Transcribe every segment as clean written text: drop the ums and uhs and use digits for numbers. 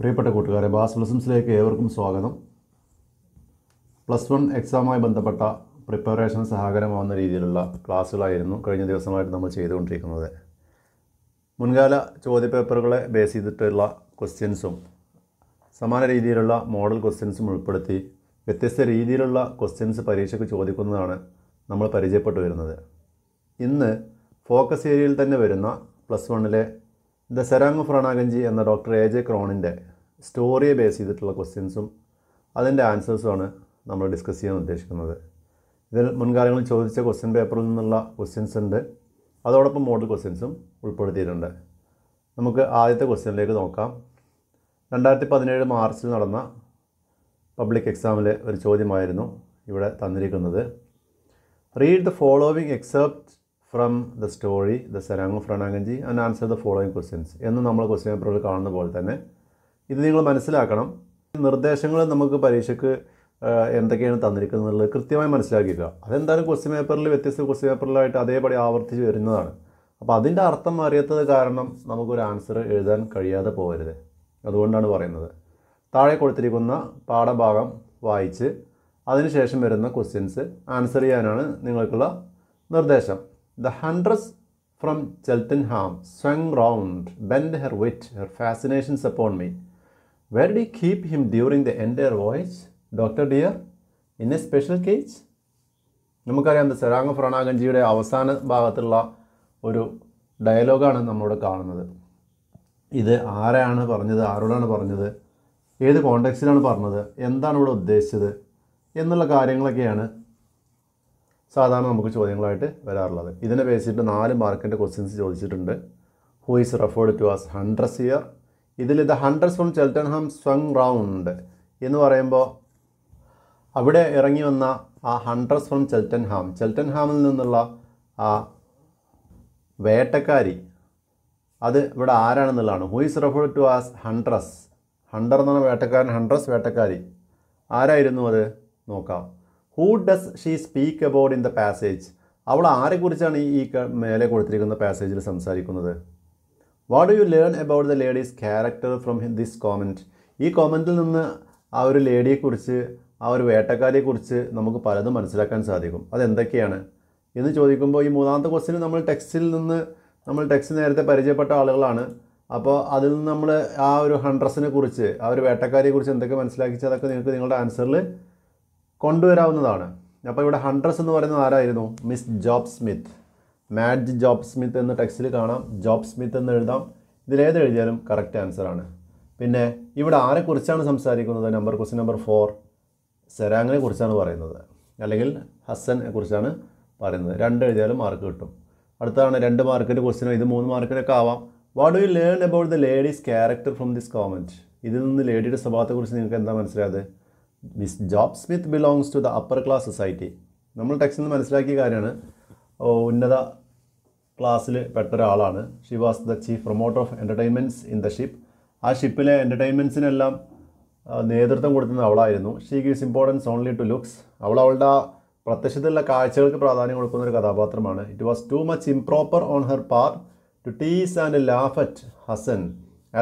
പ്രിയപ്പെട്ട കൂട്ടുകാരെ, ബാസ്ലിസിംസിലേക്ക് ഏവർക്കും സ്വാഗതം. +1 എക്സാമായി ബന്ധപ്പെട്ട പ്രിപ്പറേഷൻ സഹായകരമാവുന്ന രീതിയിലുള്ള ക്ലാസ്സുകളായിരുന്നു കഴിഞ്ഞ ദിവസമായിട്ട് നമ്മൾ ചെയ്തുകൊണ്ടിരിക്കുന്നത്. മുൻകാല ചോദ്യപേപ്പറുകളെ ബേസ് ചെയ്തിട്ടുള്ള ക്വസ്റ്റ്യൻസും സമാന രീതിയിലുള്ള മോഡൽ ക്വസ്റ്റ്യൻസും ഉൾപ്പെടുത്തി വ്യത്യസ്ത രീതിയിലുള്ള ക്വസ്റ്റ്യൻസ് പരീക്ഷയ്ക്ക് ചോദിക്കുന്നതാണ് നമ്മൾ പരിചയപ്പെട്ടു വരുന്നത്. ഇന്ന് ഫോക്കസ് ഏരിയയിൽ തന്നെ വരുന്ന +1-ലെ ദ സെറാങ് ഓഫ് റാണാഗഞ്ചി എന്ന ഡോക്ടർ എ ജെ ക്രോണിൻ്റെ സ്റ്റോറിയെ ബേസ് ചെയ്തിട്ടുള്ള ക്വസ്റ്റ്യൻസും അതിൻ്റെ ആൻസേഴ്സുമാണ് നമ്മൾ ഡിസ്കസ് ചെയ്യാൻ ഉദ്ദേശിക്കുന്നത്. ഇതിൽ മുൻകാലങ്ങളിൽ ചോദിച്ച ക്വസ്റ്റ്യൻ പേപ്പറിൽ നിന്നുള്ള ക്വസ്റ്റ്യൻസ് ഉണ്ട്, അതോടൊപ്പം മോഡൽ ക്വസ്റ്റ്യൻസും ഉൾപ്പെടുത്തിയിട്ടുണ്ട്. നമുക്ക് ആദ്യത്തെ ക്വസ്റ്റ്യനിലേക്ക് നോക്കാം. 2017 മാർച്ചിൽ നടന്ന പബ്ലിക് എക്സാമിലെ ഒരു ചോദ്യമായിരുന്നു ഇവിടെ തന്നിരിക്കുന്നത്. Read the following excerpt from the story the serang of Ranaganji and answer the following questions എന്ന് നമ്മൾ ക്വസ്റ്റ്യൻ പേപ്പറുകൾ കാണുന്ന പോലെ തന്നെ ഇത് നിങ്ങൾ മനസ്സിലാക്കണം. നിർദ്ദേശങ്ങൾ നമുക്ക് പരീക്ഷയ്ക്ക് എന്തൊക്കെയാണ് തന്നിരിക്കുന്നത് എന്നുള്ളത് കൃത്യമായി മനസ്സിലാക്കുക. അതെന്തായാലും ക്വസ്റ്റ്യൻ പേപ്പറിൽ വ്യത്യസ്ത ക്വസ്റ്റ്യൻ പേപ്പറിലായിട്ട് അതേപടി ആവർത്തിച്ച് വരുന്നതാണ്. അപ്പോൾ അതിൻ്റെ അർത്ഥം അറിയാത്തത് കാരണം നമുക്കൊരു ആൻസർ എഴുതാൻ കഴിയാതെ പോകരുത്, അതുകൊണ്ടാണ് പറയുന്നത്. താഴെ കൊടുത്തിരിക്കുന്ന പാഠഭാഗം വായിച്ച് അതിനുശേഷം വരുന്ന ക്വസ്റ്റ്യൻസ് ആൻസർ ചെയ്യാനാണ് നിങ്ങൾക്കുള്ള നിർദ്ദേശം. The huntress from Cheltenham swung round, bent her wit, her fascinations upon me. Where did he keep him during the entire voyage, Doctor dear? In a special cage? നമുക്കറിയാം, സെറാങ് ഓഫ് റാണാഗഞ്ചിയുടെ അവസാന ഭാഗത്തുള്ള ഒരു ഡയലോഗാണ് നമ്മളിവിടെ കാണുന്നത്. ഇത് ആരാണ് പറഞ്ഞത്, ആരോടാണ് പറഞ്ഞത്, ഏത് കോണ്ടെക്സ്റ്റിലാണ് പറഞ്ഞത്, എന്താണ് ഇവിടെ ഉദ്ദേശിച്ചത് എന്നുള്ള കാര്യങ്ങളൊക്കെയാണ് സാധാരണ നമുക്ക് ചോദ്യങ്ങളായിട്ട് വരാറുള്ളത്. ഇതിനെ ബേസ് ചെയ്തിട്ട് 4 മാർക്കിൻ്റെ ക്വസ്റ്റ്യൻസ് ചോദിച്ചിട്ടുണ്ട്. Who is referred to as huntress here. ഇതിൽ the huntress from Cheltenham swung round എന്ന് പറയുമ്പോൾ അവിടെ ഇറങ്ങി വന്ന ആ ഹൺട്രസ് ഫ്രം ചെൽട്ടൺഹാം, ചെൽട്ടൺഹാമിൽ നിന്നുള്ള ആ വേട്ടക്കാരി, അത് ഇവിടെ ആരാണെന്നുള്ളതാണ്. Who is referred to as huntress. Hunter എന്ന് പറഞ്ഞ വേട്ടക്കാരൻ, ഹൺട്രസ് വേട്ടക്കാരി. ആരായിരുന്നു അത് നോക്കാം. Who does she speak about in the passage. അവൾ ആരെക്കുറിച്ചാണ് ഈ മേലെ കൊടുത്തിരിക്കുന്ന പാസേജിൽ സംസാരിക്കുന്നത്? What do you learn about the lady's character from this comment. ഈ കോമൻറ്റിൽ നിന്ന് ആ ഒരു ലേഡിയെക്കുറിച്ച്, ആ ഒരു വേട്ടക്കാരിയെക്കുറിച്ച് നമുക്ക് പലതും മനസ്സിലാക്കാൻ സാധിക്കും. അതെന്തൊക്കെയാണ് എന്ന് ചോദിക്കുമ്പോൾ ഈ മൂന്നാമത്തെ ക്വസ്റ്റ്യൻ നമ്മൾ ടെക്സ്റ്റിൽ നേരത്തെ പരിചയപ്പെട്ട ആളുകളാണ്. അപ്പോൾ അതിൽ നിന്ന് നമ്മൾ ആ ഒരു ഹൺട്രസിനെ കുറിച്ച്, ആ ഒരു വേട്ടക്കാരിയെക്കുറിച്ച് എന്തൊക്കെ മനസ്സിലാക്കിച്ചാൽ അതൊക്കെ നിങ്ങൾക്ക് നിങ്ങളുടെ ആൻസറിൽ കൊണ്ടുവരാവുന്നതാണ്. അപ്പോൾ ഇവിടെ ഹൺട്രസ് എന്ന് പറയുന്നത് ആരായിരുന്നു? മിസ് ജോബ്സ്മിത്ത്, മാഡ്ജ് ജോബ്സ്മിത്ത് എന്ന് ടെക്സ്റ്റിൽ കാണാം. ജോബ്സ്മിത്ത് എന്ന് എഴുതാം. ഇതിലേത് എഴുതിയാലും കറക്റ്റ് ആൻസറാണ്. പിന്നെ ഇവിടെ ആരെക്കുറിച്ചാണ് സംസാരിക്കുന്നത്? ക്വസ്റ്റ്യൻ നമ്പർ 4 സെറാങ്ങിനെ കുറിച്ചാണ് പറയുന്നത്, അല്ലെങ്കിൽ ഹസനെ കുറിച്ചാണ് പറയുന്നത്. 2 എഴുതിയാലും മാർക്ക് കിട്ടും. അടുത്താണ് 2 മാർക്കിൻ്റെ ക്വസ്റ്റ്യൻ, ഇത് 3 മാർക്കിനൊക്കെ ആവാം. What do you learn about the lady's character from this comment. ഇതിൽ നിന്ന് ലേഡിയുടെ സ്വഭാവത്തെക്കുറിച്ച് നിങ്ങൾക്ക് എന്താ മനസ്സിലായത്? Miss Jobsmith belongs to the upper class society. നമ്മൾ ടെക്സ്റ്റിൽ നിന്ന് മനസ്സിലാക്കിയ കാര്യമാണ്, ഉന്നത ക്ലാസ്സിൽ പെട്ട ഒരാളാണ്. She was the chief promoter of entertainments in the ship. ആ ഷിപ്പിലെ എൻ്റർടൈൻമെൻറ്റ്സിനെല്ലാം നേതൃത്വം കൊടുക്കുന്നത് അവളായിരുന്നു. She gives importance only to looks. അവൾ അവളുടെ പ്രത്യക്ഷത്തിലുള്ള കാഴ്ചകൾക്ക് പ്രാധാന്യം കൊടുക്കുന്ന ഒരു കഥാപാത്രമാണ്. It was too much improper on her part to tease and laugh at Hasan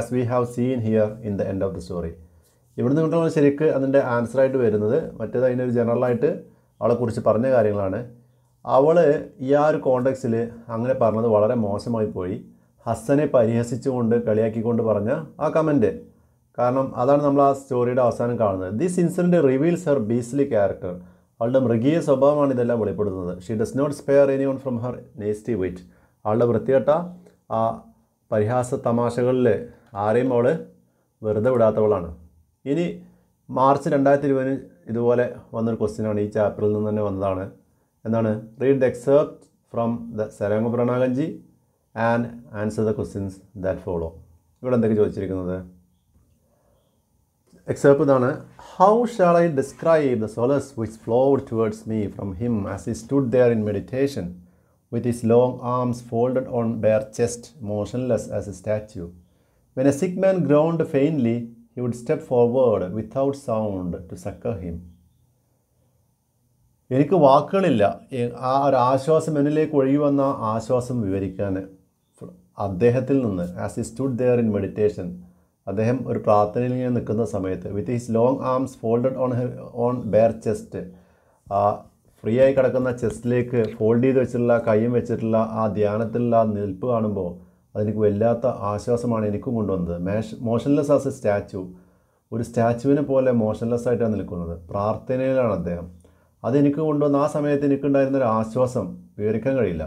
as we have seen here in the end of the story. ഇവിടുന്ന് കിട്ടുന്ന ശരിക്ക് അതിൻ്റെ ആൻസറായിട്ട് വരുന്നത് മറ്റേത് അതിനൊരു ജനറലായിട്ട് അവളെക്കുറിച്ച് പറഞ്ഞ കാര്യങ്ങളാണ്. അവൾ ഈ ആ ഒരു കോണ്ടെക്സിൽ അങ്ങനെ പറഞ്ഞത് വളരെ മോശമായി പോയി. ഹസനെ പരിഹസിച്ചുകൊണ്ട്, കളിയാക്കിക്കൊണ്ട് പറഞ്ഞ ആ കമൻറ്റ് കാരണം അതാണ് നമ്മൾ ആ സ്റ്റോറിയുടെ അവസാനം കാണുന്നത്. This incident reveals her beastly character. അവളുടെ മൃഗീയ സ്വഭാവമാണ് ഇതെല്ലാം വെളിപ്പെടുത്തുന്നത്. She does not spare any one from her nasty weight. അവളുടെ വൃത്തികെട്ട ആ പരിഹാസ തമാശകളിൽ ആരെയും അവൾ വെറുതെ വിടാത്തവളാണ്. ഇനി മാർച്ച് 2020 ഇതുപോലെ വന്നൊരു ക്വസ്റ്റ്യനാണ്, ഈ ചാപ്റ്ററിൽ നിന്ന് തന്നെ വന്നതാണ്. എന്താണ്? Read the excerpt from the serang of Ranaganji and answer the questions that follow. ഇവിടെ എന്തൊക്കെ ചോദിച്ചിരിക്കുന്നത്? എക്സെപ്റ്റ് ഇതാണ്. How shall I describe the solace which flowed towards me from him as he stood there in meditation with his long arms folded on bare chest motionless as a statue. When a sick man ground faintly he would step forward without sound to succor him. എനിക്ക് വാക്കുകളില്ല ആ ഒരു ആശ്വാസം, എന്നിലേക്ക് ഒഴുകി വന്ന ആശ്വാസം വിവരിക്കാൻ. അദ്ദേഹത്തിൽ നിന്ന് as he stood there in meditation, അദ്ദേഹം ഒരു പ്രാർത്ഥനയിൽ ഇങ്ങനെ നിൽക്കുന്ന സമയത്ത് with his long arms folded on bare chest, ആ ഫ്രീ ആയി കിടക്കുന്ന ചെസ്റ്റിലേക്ക് ഫോൾഡ് ചെയ്ത് വെച്ചിട്ടുള്ള കൈയും വെച്ചിട്ടുള്ള ആ ധ്യാനത്തിലുള്ള നിൽപ്പ് കാണുമ്പോൾ അതെനിക്ക് വല്ലാത്ത ആശ്വാസമാണ് എനിക്കും കൊണ്ടുവന്നത്. മോഷൻലെസ് ആസ് എ സ്റ്റാച്ചു, ഒരു സ്റ്റാച്ചുവിനെ പോലെ മോഷൻലെസ് ആയിട്ടാണ് നിൽക്കുന്നത്, പ്രാർത്ഥനയിലാണ് അദ്ദേഹം. അതെനിക്ക് കൊണ്ടുവന്ന ആ സമയത്ത് എനിക്കുണ്ടായിരുന്നൊരു ആശ്വാസം വിവരിക്കാൻ കഴിയില്ല.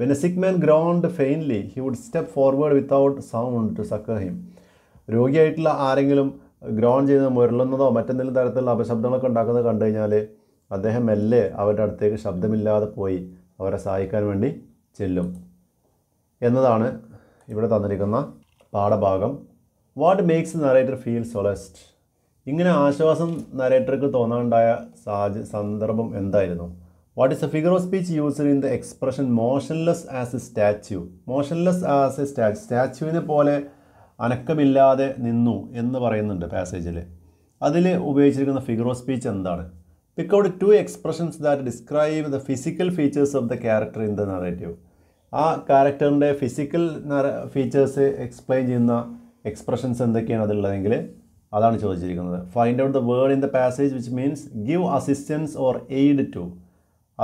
When a sick man groaned faintly, he would step forward without sound to succor him. രോഗിയായിട്ടുള്ള ആരെങ്കിലും ഗ്രോൺ ചെയ്ത് മുരളുന്നതോ മറ്റെന്തെങ്കിലും തരത്തിലുള്ള അപശബ്ദങ്ങളൊക്കെ ഉണ്ടാക്കുന്നത് കണ്ടു കഴിഞ്ഞാൽ അദ്ദേഹം മെല്ലെ അവരുടെ അടുത്തേക്ക് ശബ്ദമില്ലാതെ പോയി അവരെ സഹായിക്കാൻ വേണ്ടി ചെല്ലും എന്നതാണ് ഇവിടെ തന്നിരിക്കുന്ന പാഠഭാഗം. What makes narrator feel solaced? ഇങ്ങനെ ആശ്വാസം നറേറ്റർക്ക് തോന്നാനുണ്ടായ സന്ദർഭം എന്തായിരുന്നു? What is a figure of speech used in the expression motionless as a statue? Motionless as a സ്റ്റാച്യുവിനെ പോലെ അനക്കമില്ലാതെ നിന്നു എന്ന് പറയുന്നുണ്ട് പാസേജിൽ. അതിൽ ഉപയോഗിച്ചിരിക്കുന്ന ഫിഗർ ഓഫ് സ്പീച്ച് എന്താണ്? Pick out two expressions that describe the physical features of the character in the narrative. ആ ക്യാരക്ടറിൻ്റെ ഫിസിക്കൽ ഫീച്ചേഴ്സ് എക്സ്പ്ലെയിൻ ചെയ്യുന്ന എക്സ്പ്രഷൻസ് എന്തൊക്കെയാണ് അതിലുള്ളതെങ്കിൽ അതാണ് ചോദിച്ചിരിക്കുന്നത്. Find out the word in the passage which means give assistance or aid to.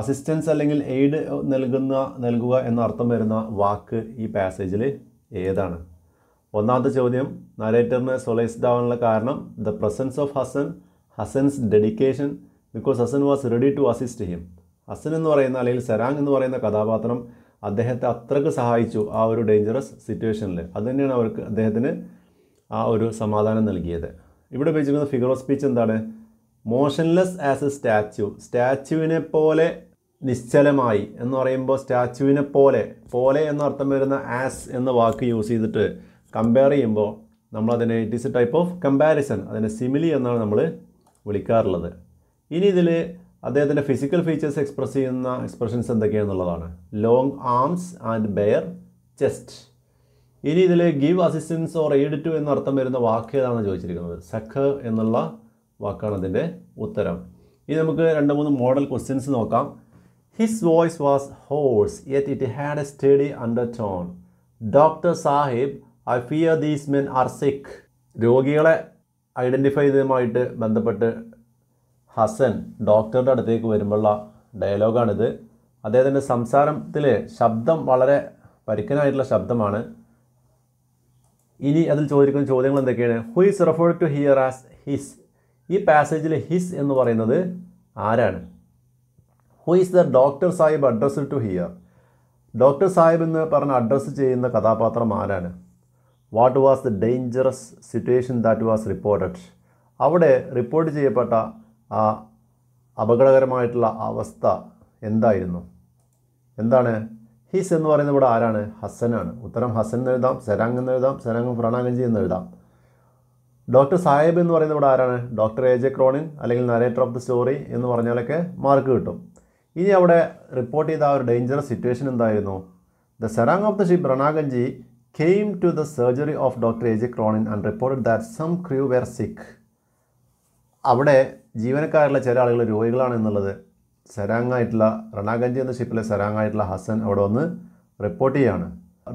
Assistance അല്ലെങ്കിൽ aid നൽകുക എന്ന അർത്ഥം വരുന്ന വാക്ക് ഈ പാസേജിൽ ഏതാണ്? ഒന്നാമത്തെ ചോദ്യം, നരേറ്ററിന് സൊലൈസ്ഡ് ആവാനുള്ള കാരണം the presence of Hasan, Hasan's dedication, because Hasan was ready to assist him. Hasan എന്ന് പറയുന്ന അല്ലെങ്കിൽ സെറാങ് എന്ന് പറയുന്ന കഥാപാത്രം അദ്ദേഹത്തെ അത്രയ്ക്ക് സഹായിച്ചു ആ ഒരു ഡേഞ്ചറസ് സിറ്റുവേഷനിൽ. അതുതന്നെയാണ് അവർക്ക് അദ്ദേഹത്തിന് ആ ഒരു സമാധാനം നൽകിയത്. ഇവിടെ ഉപയോഗിച്ചിരിക്കുന്ന ഫിഗർ ഓഫ് സ്പീച്ച് എന്താണ്? മോഷൻലെസ് ആസ് എ സ്റ്റാച്യു, സ്റ്റാച്യുവിനെ പോലെ നിശ്ചലമായി എന്ന് പറയുമ്പോൾ സ്റ്റാച്യുവിനെ പോലെ പോലെ എന്നർത്ഥം വരുന്ന ആസ് എന്ന വാക്ക് യൂസ് ചെയ്തിട്ട് കമ്പയർ ചെയ്യുമ്പോൾ നമ്മളതിനെ it is a type of comparison, അതിനെ സിമിലി എന്നാണ് നമ്മൾ വിളിക്കാറുള്ളത്. ഇനി ഇതിൽ അദ്ദേഹത്തിൻ്റെ ഫിസിക്കൽ ഫീച്ചേഴ്സ് എക്സ്പ്രസ് ചെയ്യുന്ന എക്സ്പ്രഷൻസ് എന്തൊക്കെയാണെന്നുള്ളതാണ്. Long arms and bare chest. ഇനി ഇതിൽ give assistance or aid to എന്നർത്ഥം വരുന്ന വാക്ക് ഏതാണെന്ന് ചോദിച്ചിരിക്കുന്നത്. സഖർ എന്നുള്ള വാക്കാണ് അതിൻ്റെ ഉത്തരം. ഇനി നമുക്ക് രണ്ട് മൂന്ന് മോഡൽ ക്വസ്റ്റ്യൻസ് നോക്കാം. His voice was hoarse yet it had a steady undertone. Doctor sahib I fear these men are sick. രോഗികളെ ഐഡൻറ്റിഫൈ ചെയ്തതുമായിട്ട് ബന്ധപ്പെട്ട് ഹസൻ ഡോക്ടറുടെ അടുത്തേക്ക് വരുമ്പോഴുള്ള ഡയലോഗാണിത്. അദ്ദേഹത്തിൻ്റെ സംസാരത്തിൽ ശബ്ദം വളരെ പരുക്കനായിട്ടുള്ള ശബ്ദമാണ്. ഇനി അതിൽ ചോദിക്കുന്ന ചോദ്യങ്ങൾ എന്തൊക്കെയാണ്? Who is referred to here as his. ഈ പാസേജിൽ ഹിസ് എന്ന് പറയുന്നത് ആരാണ്? Who is the doctor sahib addressed to here. Doctor Sahib എന്ന് പറഞ്ഞ് അഡ്രസ്സ് ചെയ്യുന്ന കഥാപാത്രം ആരാണ്? What was the dangerous situation that was reported. അവിടെ റിപ്പോർട്ട് ചെയ്യപ്പെട്ട ആ അപകടകരമായിട്ടുള്ള അവസ്ഥ എന്തായിരുന്നു? എന്താണ് ഹിസ് എന്ന് പറയുന്നത്? ഇവിടെ ആരാണ്? ഹസനാണ്. ഉത്തരം ഹസൻ എന്ന് എഴുതാം, സെരാങ് എന്ന് എഴുതാം, സെരാങ് റണാഗഞ്ചി എന്ന് എഴുതാം. ഡോക്ടർ സാഹിബ് എന്ന് പറയുന്നത് ഇവിടെ ആരാണ്? Doctor A.J. ക്രോണിൻ അല്ലെങ്കിൽ നരേറ്റർ ഓഫ് ദി സ്റ്റോറി എന്ന് പറഞ്ഞാലൊക്കെ മാർക്ക് കിട്ടും. ഇനി അവിടെ റിപ്പോർട്ട് ചെയ്ത ആ ഒരു ഡേഞ്ചറസ് സിറ്റുവേഷൻ എന്തായിരുന്നു? The serang of the ship റണാഗഞ്ചി came to the surgery of Doctor A.J. Cronin and reported that some crew were sick. അവിടെ ജീവനക്കാരുള്ള ചില ആളുകൾ രോഗികളാണെന്നുള്ളത് സെരാങ്ങായിട്ടുള്ള റണാഗഞ്ചി എന്ന ഷിപ്പിലെ സെരാങ്ങായിട്ടുള്ള ഹസൻ അവിടെ വന്ന് റിപ്പോർട്ട് ചെയ്യാണ്.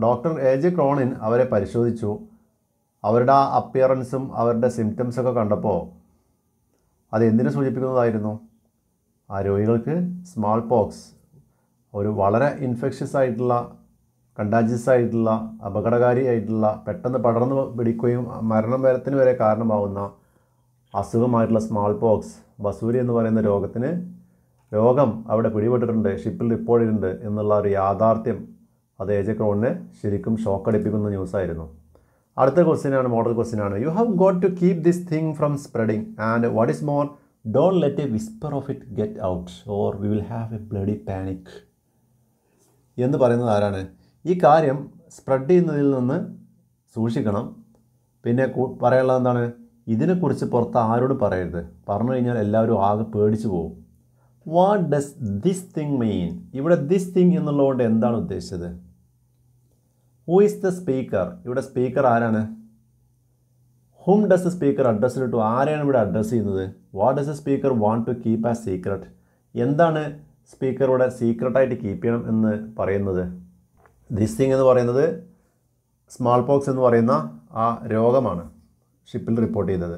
Doctor A.J. Cronin അവരെ പരിശോധിച്ചു. അവരുടെ ആ അപ്പിയറൻസും അവരുടെ സിംറ്റംസൊക്കെ കണ്ടപ്പോൾ അത് എന്തിനെ സൂചിപ്പിക്കുന്നതായിരുന്നു? ആ രോഗികൾക്ക് സ്മാൾ പോക്സ്, ഒരു വളരെ ഇൻഫെക്ഷ്യസ് ആയിട്ടുള്ള കണ്ടാജിയസ് ആയിട്ടുള്ള അപകടകാരിയായിട്ടുള്ള പെട്ടെന്ന് പടർന്നു പിടിക്കുകയും മരണത്തിന് വരെ കാരണമാകുന്ന അസുഖമായിട്ടുള്ള സ്മാൾ പോക്സ്, ബസൂരി എന്ന് പറയുന്ന രോഗം അവിടെ പിടിപെട്ടിട്ടുണ്ട്, ഷിപ്പിൽ റിപ്പോർട്ട് ചെയ്തിട്ടുണ്ട് എന്നുള്ള ഒരു യാഥാർത്ഥ്യം അത് A.J. Croninനെ ശരിക്കും ഷോക്കടിപ്പിക്കുന്ന ന്യൂസായിരുന്നു. അടുത്ത ക്വസ്റ്റ്യനാണ്, മോഡൽ ക്വസ്റ്റ്യനാണ്. You have got to keep this thing from spreading and what is more don't let a whisper of it get out or we will have a bloody panic എന്ന് പറയുന്നത് ആരാണ്? ഈ കാര്യം സ്പ്രെഡ് ചെയ്യുന്നതിൽ നിന്ന് സൂക്ഷിക്കണം. പിന്നെ പറയാനുള്ളത് എന്താണ്? ഇതിനെക്കുറിച്ച് പുറത്ത് ആരോട് പറയരുത്, പറഞ്ഞു കഴിഞ്ഞാൽ എല്ലാവരും ആകെ പേടിച്ചു പോകും. What does this thing mean? ഇവിടെ ദിസ് തിങ് എന്നുള്ളതുകൊണ്ട് എന്താണ് ഉദ്ദേശിച്ചത്? Who is the speaker? ഇവിടെ സ്പീക്കർ ആരാണ്? Whom does the speaker addressed to? ആരെയാണ് ഇവിടെ അഡ്രസ്സ് ചെയ്യുന്നത്? What does the speaker want to keep as secret? എന്താണ് സ്പീക്കർ ഇവിടെ സീക്രട്ടായിട്ട് കീപ്പ് ചെയ്യണം എന്ന് പറയുന്നത്? ദിസ് തിങ് എന്ന് പറയുന്നത് സ്മാൾ പോക്സ് എന്ന് പറയുന്ന ആ രോഗമാണ്. ഷിപ്പിൽ റിപ്പോർട്ട് ചെയ്തത്.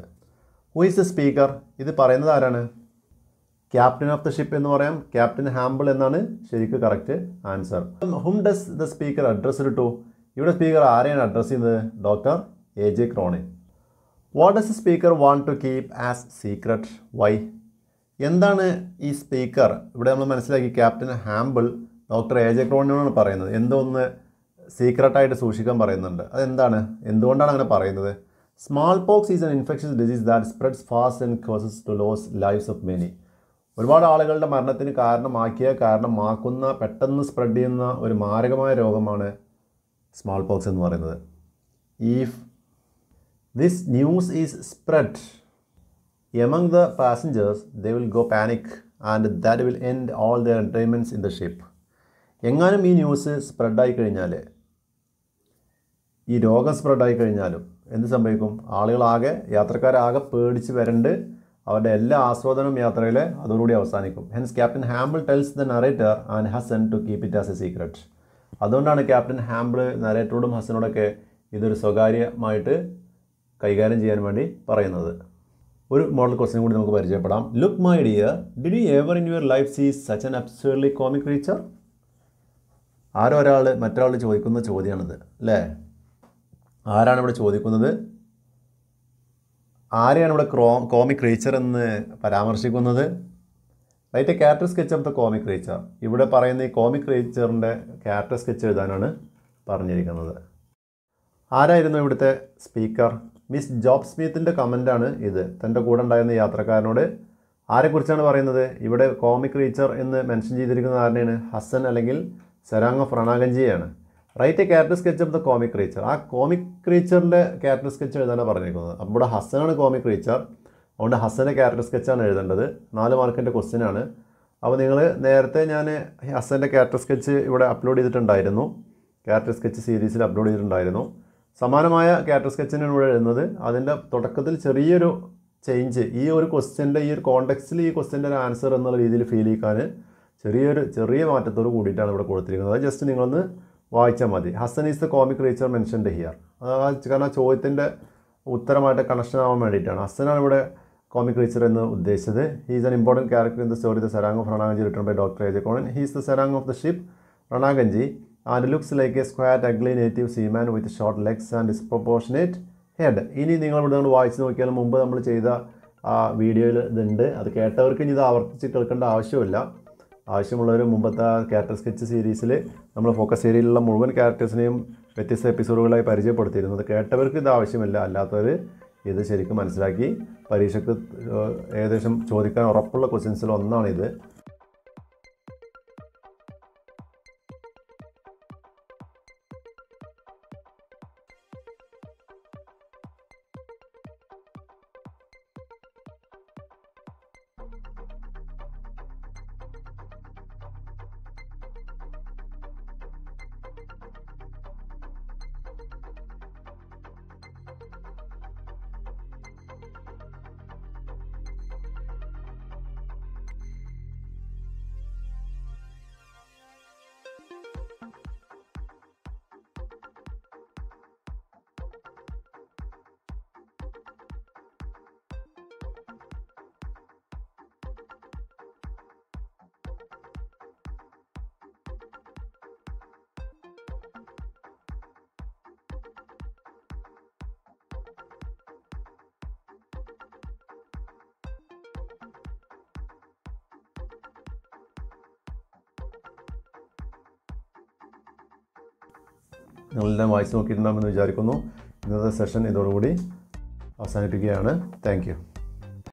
Who is the speaker? ഇത് പറയുന്നത് ആരാണ്? ക്യാപ്റ്റൻ ഓഫ് ദ ഷിപ്പ് എന്ന് പറയാം. ക്യാപ്റ്റൻ ഹാമ്പിൾ എന്നാണ് ശരിക്കും correct answer. Whom does the speaker addressed to? ഇവിടെ സ്പീക്കർ ആരെയാണ് അഡ്രസ്സ് ചെയ്യുന്നത്? Doctor A J Cronin. What does the speaker want to keep as secret? Why? എന്താണ് ഈ സ്പീക്കർ? ഇവിടെ നമ്മൾ മനസ്സിലാക്കി captain Hamble doctor A J ക്രോണിനോടാണ് പറയുന്നത്, എന്തോന്ന് സീക്രട്ടായിട്ട് സൂക്ഷിക്കാൻ പറയുന്നുണ്ട്. അതെന്താണ്, എന്തുകൊണ്ടാണ് അങ്ങനെ പറയുന്നത്? Smallpox is an infectious disease that spreads fast and causes to loss lives of many. ഒരുപാട് ആളുകളുടെ മരണത്തിന് കാരണമാക്കുന്ന പെട്ടെന്ന് സ്പ്രെഡ് ചെയ്യുന്ന ഒരു മാരകമായ രോഗമാണ് സ്മാൾ പോക്സ് എന്ന് പറയുന്നത്. If this news is spread among the passengers they will go panic and that will end all their entertainments in the ship. എങ്ങാനും ഈ ന്യൂസ് സ്പ്രെഡായി കഴിഞ്ഞാൽ, ഈ രോഗം സ്പ്രെഡായി കഴിഞ്ഞാലും എന്ത് സംഭവിക്കും? ആളുകളാകെ, യാത്രക്കാരാകെ പേടിച്ച് വരണ്ട് അവരുടെ എല്ലാ ആസ്വാദനം യാത്രയിൽ അതോടുകൂടി അവസാനിക്കും. Hence Captain Hamble tells the narrator and Hassan to keep it as a secret. അതുകൊണ്ടാണ് ക്യാപ്റ്റൻ ഹാമ്പിൾ നരേറ്ററോടും ഹസനോടൊക്കെ ഇതൊരു സ്വകാര്യമായിട്ട് കൈകാര്യം ചെയ്യാൻ വേണ്ടി പറയുന്നത്. ഒരു മോഡൽ ക്വസ്റ്റ്യൻ കൂടി നമുക്ക് പരിചയപ്പെടാം. Look my dear, did you ever in your life see such an absurdly comic creature? ആരോ ഒരാൾ മറ്റൊരാൾ ചോദിക്കുന്ന ചോദ്യമാണിത്, അല്ലേ? ആരാണ് ഇവിടെ ചോദിക്കുന്നത്? ആരെയാണ് ഇവിടെ കോമിക് ക്രീച്ചർ എന്ന് പരാമർശിക്കുന്നത്? Right a character sketch of the comic creature. ഇവിടെ പറയുന്ന ഈ കോമിക് ക്രീച്ചറിൻ്റെ ക്യാരക്ടർ സ്കെച്ച് എഴുതാനാണ് പറഞ്ഞിരിക്കുന്നത്. ആരായിരുന്നു ഇവിടുത്തെ സ്പീക്കർ? മിസ് ജോബ്സ്മിത്തിൻ്റെ കമൻ്റാണ് ഇത്. തൻ്റെ കൂടെ ഉണ്ടായിരുന്ന യാത്രക്കാരനോട് ആരെക്കുറിച്ചാണ് പറയുന്നത്? ഇവിടെ കോമിക് റീച്ചർ എന്ന് മെൻഷൻ ചെയ്തിരിക്കുന്നത് ആരുടെയാണ്? ഹസൻ അല്ലെങ്കിൽ സെറാങ് ഓഫ് റണാഗഞ്ചിയാണ്. Right a character sketch of the comic creature. ആ കോമിക് റീച്ചറിൻ്റെ ക്യാരക്ടർ സ്കെച്ച് എഴുതാനാണ് പറഞ്ഞിരിക്കുന്നത്. അപ്പോൾ ഇവിടെ ഹസനാണ് കോമിക് റീച്ചർ, അതുകൊണ്ട് ഹസൻ്റെ ക്യാരക്ടർ സ്കെച്ചാണ് എഴുതേണ്ടത്. 4 മാർക്കിൻ്റെ ക്വസ്റ്റ്യനാണ്. അപ്പോൾ നിങ്ങൾ നേരത്തെ ഞാൻ ഹസൻ്റെ ക്യാരക്ടർ സ്കെച്ച് ഇവിടെ അപ്ലോഡ് ചെയ്തിട്ടുണ്ടായിരുന്നു, ക്യാരക്ടർ സ്കെച്ച് സീരീസിൽ അപ്ലോഡ് ചെയ്തിട്ടുണ്ടായിരുന്നു. സമാനമായ ക്യാരക്ടർ സ്കെച്ചിനാണ് ഇവിടെ എഴുതുന്നത്. അതിൻ്റെ തുടക്കത്തിൽ ചെറിയൊരു ചേഞ്ച്, ഈ ഒരു ക്വസ്റ്റ്യൻ്റെ ഈ ഒരു കോണ്ടെക്സ്റ്റിൽ ഈ ക്വസ്റ്റ്യൻ്റെ ഒരു ആൻസർ എന്നുള്ള രീതിയിൽ ഫീൽ ചെയ്യിക്കാൻ ചെറിയ മാറ്റത്തോട് കൂടിയിട്ടാണ് ഇവിടെ കൊടുത്തിരിക്കുന്നത്. അത് ജസ്റ്റ് നിങ്ങളൊന്ന് വായിച്ചാൽ മതി. Hasan is the comic creature mentioned here. അത് കാരണം ചോദ്യത്തിൻ്റെ ഉത്തരമായിട്ട് കണക്ഷൻ ആവാൻ വേണ്ടിയിട്ടാണ് ഹസനാണ് ഇവിടെ കോമിക് റീച്ചർ എന്ന് ഉദ്ദേശിച്ചത്. He's an important character in the story the serang of Rananganji written by doctor A J Cronin. He's the serang of the ship റണാഗഞ്ചി and looks like a squat ugly native seaman with short legs and disproportionate head. ഇനി നിങ്ങളിവിടെ നമ്മൾ വായിച്ച് നോക്കിയാൽ മുമ്പ് നമ്മൾ ചെയ്ത ആ വീഡിയോയിൽ ഇതുണ്ട്. അത് കേട്ടവർക്ക് ഇനി ഇത് ആവർത്തിച്ച് കേൾക്കേണ്ട ആവശ്യമില്ല. ആവശ്യമുള്ളവർ മുമ്പത്തെ ക്യാരക്ടർ സ്കെച്ച് സീരീസിൽ നമ്മൾ ഫോക്കസ് ഏരിയയിലുള്ള മുഴുവൻ ക്യാരക്ടേഴ്സിനെയും വ്യത്യസ്ത എപ്പിസോഡുകളായി പരിചയപ്പെടുത്തിയിരുന്നത്. കേട്ടവർക്ക് ഇത് ആവശ്യമില്ല. അല്ലാത്തവർ ഇത് ശരിക്കും മനസ്സിലാക്കി പരീക്ഷയ്ക്ക് ഏകദേശം ചോദിക്കാൻ ഉറപ്പുള്ള ക്വസ്റ്റ്യൻസിൽ ഒന്നാണിത്. നിങ്ങളെല്ലാം വായിച്ച് നോക്കിയിട്ടുണ്ടാകുമെന്ന് വിചാരിക്കുന്നു. ഇന്നത്തെ സെഷൻ ഇതോടുകൂടി അവസാനിപ്പിക്കുകയാണ്. Thank U.